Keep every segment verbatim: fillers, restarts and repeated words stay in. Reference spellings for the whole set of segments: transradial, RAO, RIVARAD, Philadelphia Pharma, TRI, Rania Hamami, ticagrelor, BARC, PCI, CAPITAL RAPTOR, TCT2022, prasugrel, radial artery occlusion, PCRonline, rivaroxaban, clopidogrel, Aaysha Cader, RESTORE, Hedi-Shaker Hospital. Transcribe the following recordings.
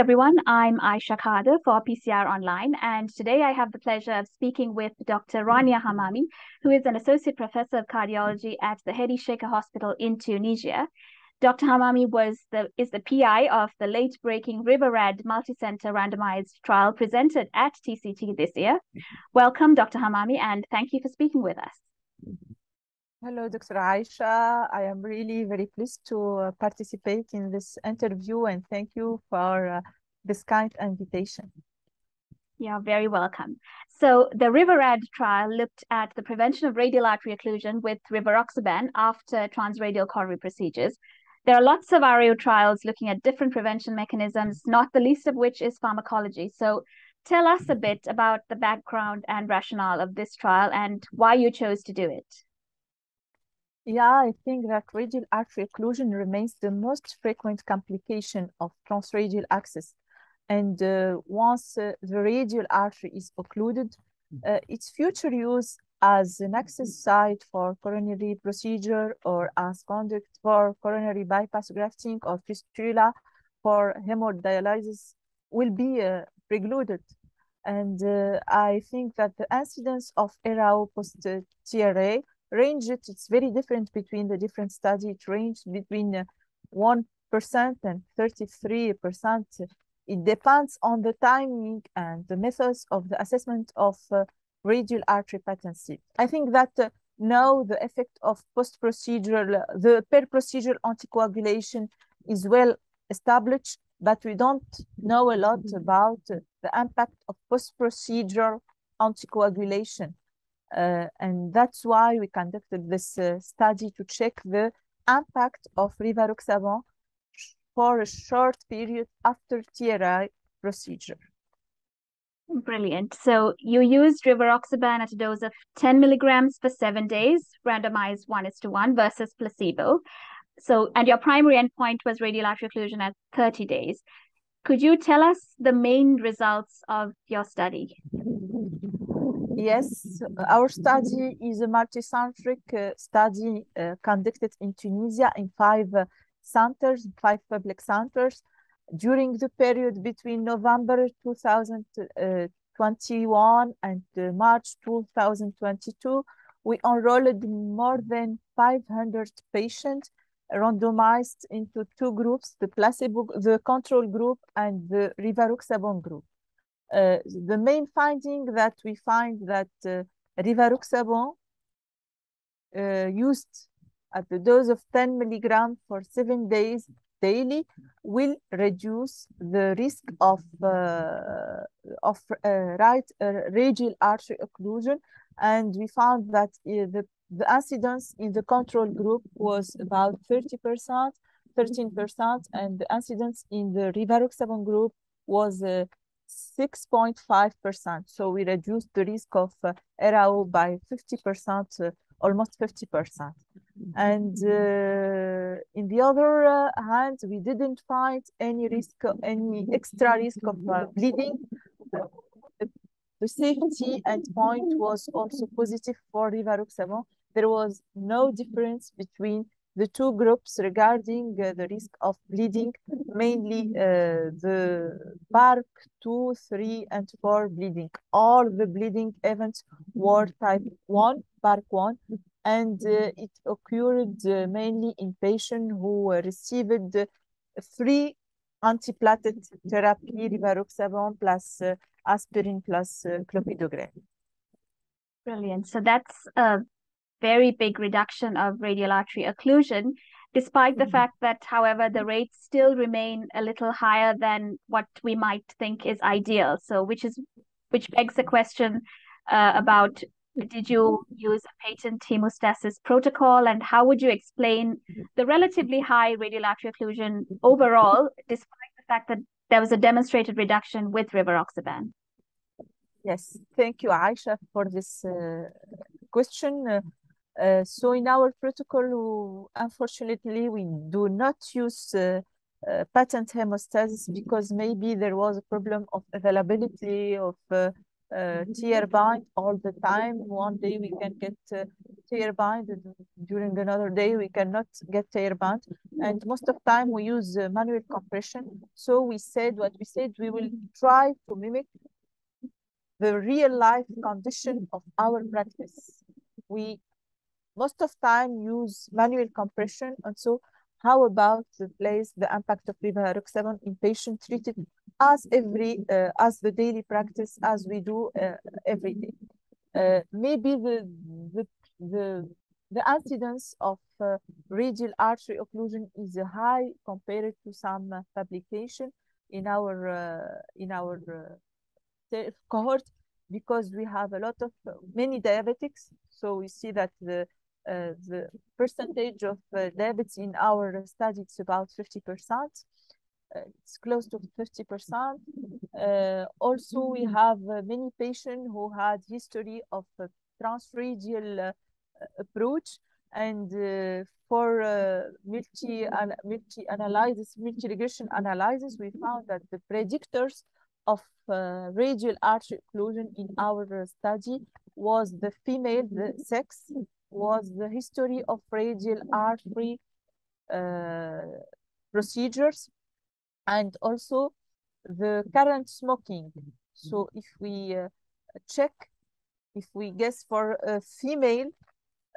everyone. I'm Aaysha Cader for P C R Online, and today I have the pleasure of speaking with Doctor Rania Hamami, who is an Associate Professor of Cardiology at the Hedi-Shaker Hospital in Tunisia. Doctor Hamami was the, is the P I of the late-breaking RIVARAD multicenter randomized trial presented at T C T this year. Welcome, Doctor Hamami, and thank you for speaking with us. Hello, Doctor Aaysha. I am really very pleased to uh, participate in this interview, and thank you for uh, this kind invitation. You're very welcome. So the RIVARAD trial looked at the prevention of radial artery occlusion with rivaroxaban after transradial coronary procedures. There are lots of R A O trials looking at different prevention mechanisms, not the least of which is pharmacology. So tell us a bit about the background and rationale of this trial and why you chose to do it. Yeah, I think that radial artery occlusion remains the most frequent complication of transradial access. And uh, once uh, the radial artery is occluded, uh, its future use as an access site for coronary procedure or as conduit for coronary bypass grafting or fistula for hemodialysis will be uh, precluded. And uh, I think that the incidence of R A O post-T R A range, it's very different between the different studies. It ranges between one percent and thirty-three percent. It depends on the timing and the methods of the assessment of uh, radial artery patency. I think that uh, now the effect of post-procedural, the per-procedural anticoagulation is well established, but we don't know a lot about uh, the impact of post-procedural anticoagulation. Uh, and that's why we conducted this uh, study to check the impact of rivaroxaban for a short period after T R I procedure. Brilliant. So you used rivaroxaban at a dose of ten milligrams for seven days, randomized one is to one versus placebo. So, and your primary endpoint was radial artery occlusion at thirty days. Could you tell us the main results of your study? Yes, our study is a multicentric uh, study uh, conducted in Tunisia in five uh, centers, five public centers, during the period between November two thousand twenty-one and uh, March two thousand twenty-two. We enrolled more than five hundred patients, randomized into two groups: the placebo, the control group, and the rivaroxaban group. Uh, the main finding that we find that uh, rivaroxaban uh, used at the dose of ten milligrams for seven days daily will reduce the risk of uh, of uh, right uh, radial artery occlusion, and we found that uh, the the incidence in the control group was about thirty percent, thirteen percent, and the incidence in the rivaroxaban group was Uh, six point five percent. So we reduced the risk of uh, R A O by fifty percent, uh, almost fifty percent. And uh, in the other uh, hand, we didn't find any risk, any extra risk of uh, bleeding. The safety endpoint was also positive for rivaroxaban. There was no difference between the two groups regarding uh, the risk of bleeding, mainly uh, the BARC two, three, and four bleeding. All the bleeding events were type one, BARC one, and uh, it occurred uh, mainly in patients who uh, received uh, three antiplatelet therapy, rivaroxaban plus uh, aspirin plus uh, clopidogrel. Brilliant. So that's Uh... very big reduction of radial artery occlusion, despite the mm-hmm. fact that, however, the rates still remain a little higher than what we might think is ideal. So which is which begs the question uh, about, did you use a patent hemostasis protocol, and how would you explain the relatively high radial artery occlusion overall, despite the fact that there was a demonstrated reduction with rivaroxaban? Yes, thank you, Aaysha, for this uh, question. Uh, Uh, so in our protocol, unfortunately, we do not use uh, uh, patent hemostasis because maybe there was a problem of availability of uh, uh, T R bind all the time. One day we can get uh, tearband during another day. We cannot get tearband. And most of the time we use uh, manual compression. So we said what we said, we will try to mimic the real life condition of our practice. We most of time use manual compression. And so how about replace the impact of rivaroxaban in patient treated as every, uh, as the daily practice as we do uh, every day. Uh, maybe the, the, the, the incidence of uh, radial artery occlusion is high compared to some uh, publication in our, uh, in our uh, cohort, because we have a lot of uh, many diabetics. So we see that the, uh, the percentage of uh, diabetes in our study is about fifty percent. Uh, it's close to fifty percent. Uh, also, we have uh, many patients who had history of uh, transradial uh, approach, and uh, for uh, multi an multi analysis, multi regression analysis, we found that the predictors of uh, radial artery occlusion in our study was the female, the sex, was the history of radial artery uh, procedures, and also the current smoking. So if we uh, check, if we guess for a female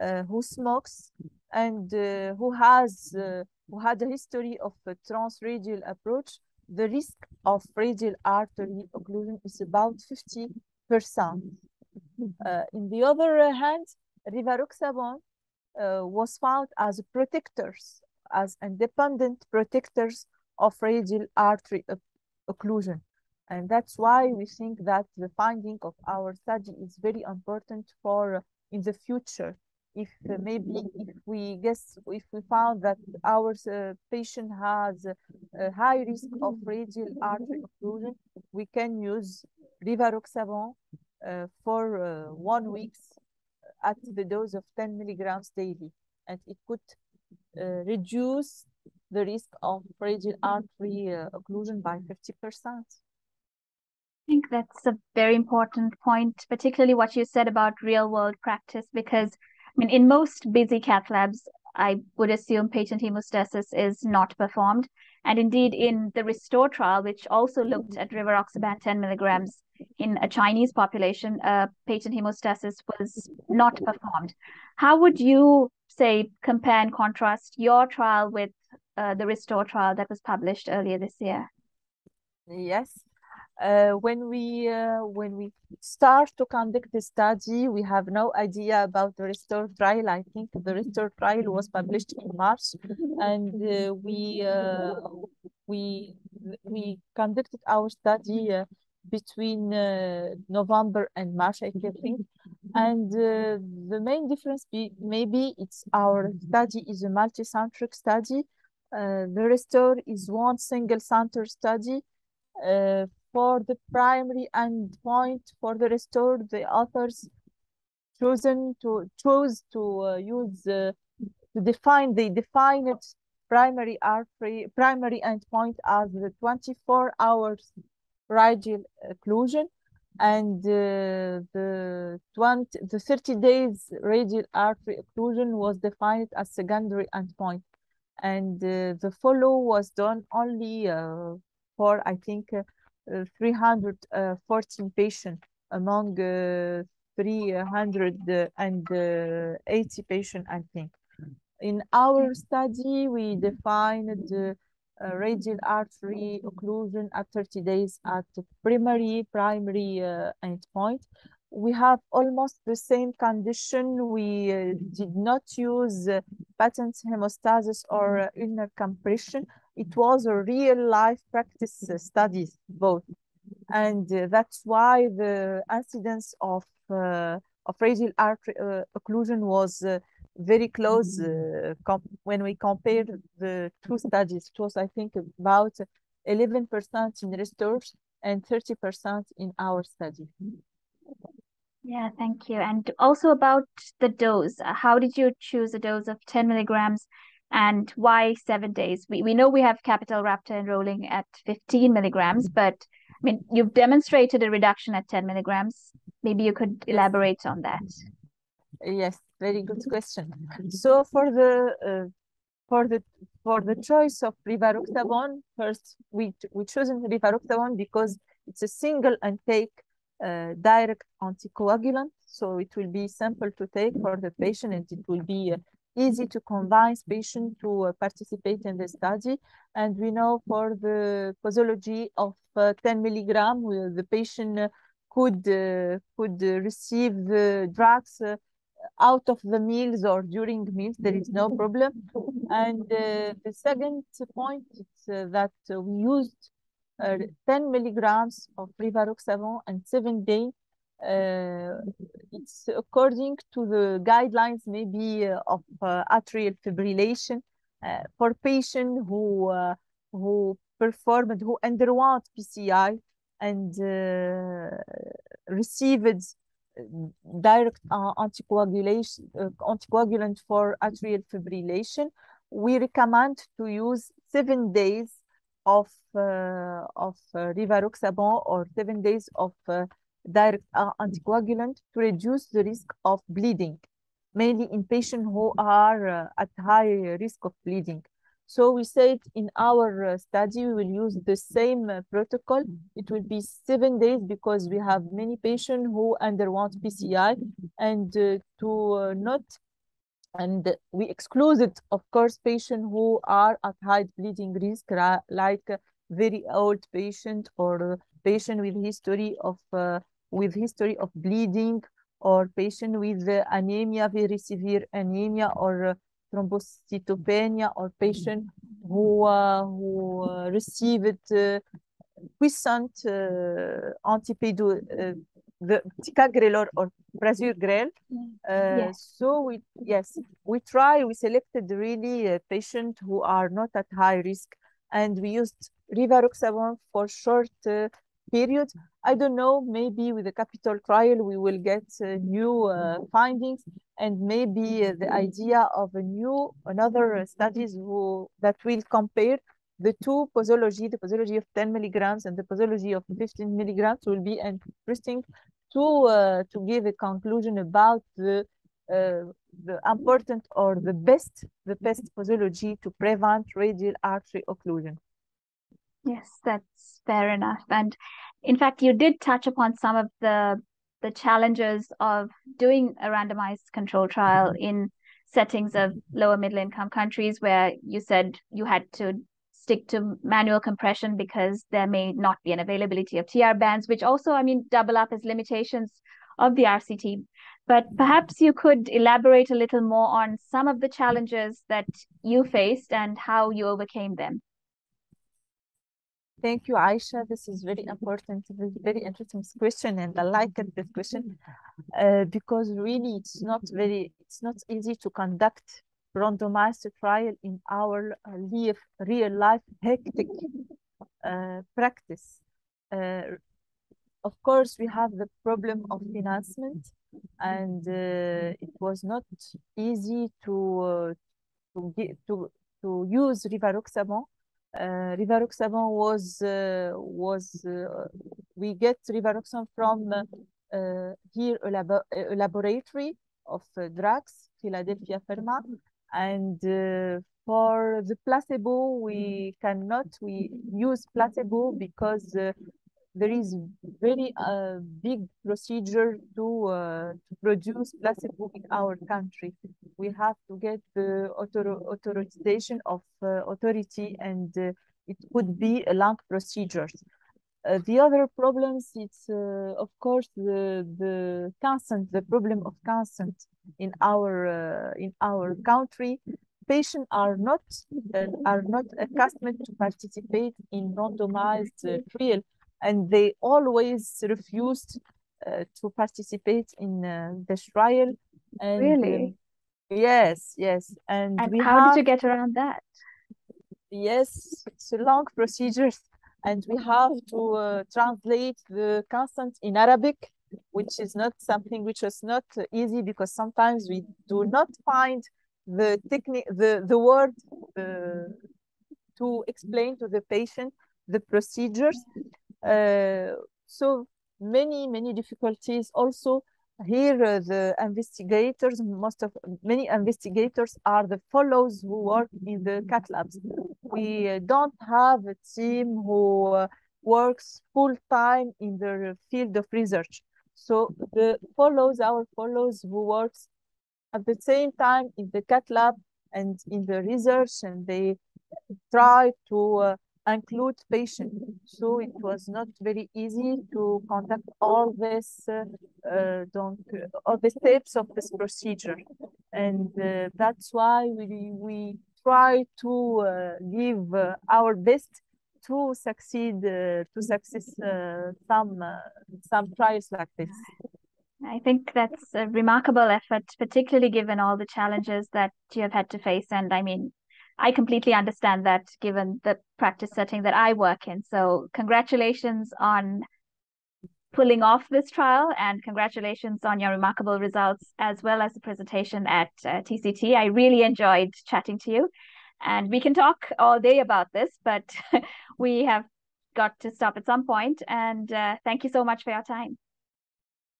uh, who smokes and uh, who has uh, who had a history of a transradial approach, the risk of radial artery occlusion is about fifty percent. Uh, in the other hand, rivaroxaban uh, was found as protectors, as independent protectors of radial artery occlusion. And that's why we think that the finding of our study is very important for uh, in the future. If uh, maybe if we guess, if we found that our uh, patient has a high risk of radial artery occlusion, we can use rivaroxaban uh, for uh, one week at the dose of ten milligrams daily. And it could uh, reduce the risk of radial artery uh, occlusion by fifty percent. I think that's a very important point, particularly what you said about real world practice, because I mean, in most busy cath labs, I would assume patient hemostasis is not performed. And indeed, in the RESTORE trial, which also looked at rivaroxaban ten milligrams in a Chinese population, uh, patient hemostasis was not performed. How would you say compare and contrast your trial with Uh, the RESTORE trial that was published earlier this year? Yes, uh, when we uh, when we start to conduct the study, we have no idea about the RESTORE trial. I think the RESTORE trial was published in March, and uh, we uh, we we conducted our study uh, between uh, November and March, I think. And uh, the main difference be maybe it's our study is a multicentric study. Uh, the RESTORE is one single center study. Uh, for the primary endpoint for the RESTORE, the authors chosen to chose to uh, use uh, to define the defined primary artery primary endpoint as the twenty-four hour radial occlusion and uh, the twenty the thirty days radial artery occlusion was defined as secondary endpoint. And uh, the follow was done only uh, for, I think, uh, three hundred fourteen patients among uh, three hundred eighty patients, I think. In our study, we defined uh, uh, radial artery occlusion at thirty days at the primary, primary uh, endpoint. We have almost the same condition. We uh, did not use uh, patent hemostasis or uh, ulnar compression. It was a real life practice uh, study, both. And uh, that's why the incidence of, uh, of radial artery uh, occlusion was uh, very close uh, when we compared the two studies. It was, I think, about eleven percent in RESTORE and thirty percent in our study. Yeah, thank you. And also about the dose, how did you choose a dose of ten milligrams and why seven days? We, we know we have CAPITAL RAPTOR enrolling at fifteen milligrams, but I mean, you've demonstrated a reduction at ten milligrams. Maybe you could elaborate on that. Yes, very good question. So for the uh, for the for the choice of rivaroxaban, first we we chosen rivaroxaban because it's a single intake uh, direct anticoagulant, so it will be simple to take for the patient, and it will be uh, easy to convince patients to uh, participate in the study. And we know for the posology of uh, ten milligram, where the patient uh, could uh, could uh, receive the drugs uh, out of the meals or during meals, there is no problem. And uh, the second point is uh, that uh, we used uh, ten milligrams of rivaroxaban and seven day. Uh, it's according to the guidelines, maybe uh, of uh, atrial fibrillation uh, for patients who uh, who performed, who underwent P C I and uh, received direct uh, anticoagulation uh, anticoagulant for atrial fibrillation. We recommend to use seven days of uh, of uh, rivaroxaban or seven days of uh, direct uh, anticoagulant to reduce the risk of bleeding, mainly in patients who are uh, at high risk of bleeding. So we said in our uh, study, we will use the same uh, protocol. It will be seven days because we have many patients who underwent P C I, and uh, to uh, not, and we excluded, of course, patients who are at high bleeding risk, like uh, very old patient or patient with history of uh, with history of bleeding, or patient with uh, anemia, very severe anemia, or uh, thrombocytopenia, or patient who uh, who uh, received uh, puissant uh, antipedo, uh, the ticagrelor or prasugrel. Uh, yes. So we yes we try we selected really uh, patients who are not at high risk, and we used rivaroxaban for short uh, period. I don't know, maybe with the CAPITAL trial, we will get uh, new uh, findings, and maybe uh, the idea of a new, another uh, studies who, that will compare the two posology, the posology of ten milligrams and the posology of fifteen milligrams, will be interesting to, uh, to give a conclusion about the, uh, the important or the best, the best posology to prevent radial artery occlusion. Yes, that's fair enough. And in fact, you did touch upon some of the the challenges of doing a randomized control trial in settings of lower middle income countries, where you said you had to stick to manual compression because there may not be an availability of T R bands, which also, I mean, double up as limitations of the R C T. But perhaps you could elaborate a little more on some of the challenges that you faced and how you overcame them. Thank you, Aaysha. This is very important, this very interesting question, and I like it, this question, uh, because really it's not very, it's not easy to conduct randomized trial in our real, real life hectic uh, practice. Uh, of course, we have the problem of financement, and uh, it was not easy to uh, to get, to to use rivaroxaban. Uh, rivaroxaban was uh, was uh, we get rivaroxaban from uh, uh, here a, labo a laboratory of uh, drugs, Philadelphia Pharma, and uh, for the placebo we cannot we use placebo because uh, there is very uh, big procedure to uh, to produce placebo in our country. We have to get the author authorization of uh, authority, and uh, it could be a long procedure. Uh, the other problems, it's uh, of course the the consent, the problem of consent in our uh, in our country. Patients are not uh, are not accustomed to participate in randomized uh, trial, and they always refused uh, to participate in uh, the trial. And, really? Uh, yes, yes. And, and we how have, did you get around that? Yes, it's a long procedure, and we have to uh, translate the consent in Arabic, which is not something which was not easy, because sometimes we do not find the technique, the the word uh, to explain to the patient the procedures. Uh, so many, many difficulties also Here, uh, the investigators, most of many investigators are the fellows who work in the cat labs. We uh, don't have a team who uh, works full time in the field of research. So the fellows, our fellows who works at the same time in the cat lab and in the research, and they try to uh, include patients. So it was not very easy to conduct all this, uh, uh, don't, all the steps of this procedure. And uh, that's why we, we try to uh, give uh, our best to succeed, uh, to success uh, some, uh, some trials like this. I think that's a remarkable effort, particularly given all the challenges that you have had to face. And I mean, I completely understand that given the practice setting that I work in. So congratulations on pulling off this trial, and congratulations on your remarkable results, as well as the presentation at uh, T C T. I really enjoyed chatting to you, and we can talk all day about this, but we have got to stop at some point. And uh, thank you so much for your time.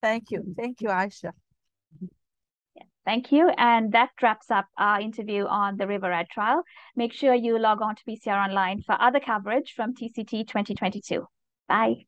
Thank you. Thank you, Aaysha. Thank you. And that wraps up our interview on the RIVARAD trial. Make sure you log on to P C R Online for other coverage from T C T twenty twenty-two. Bye.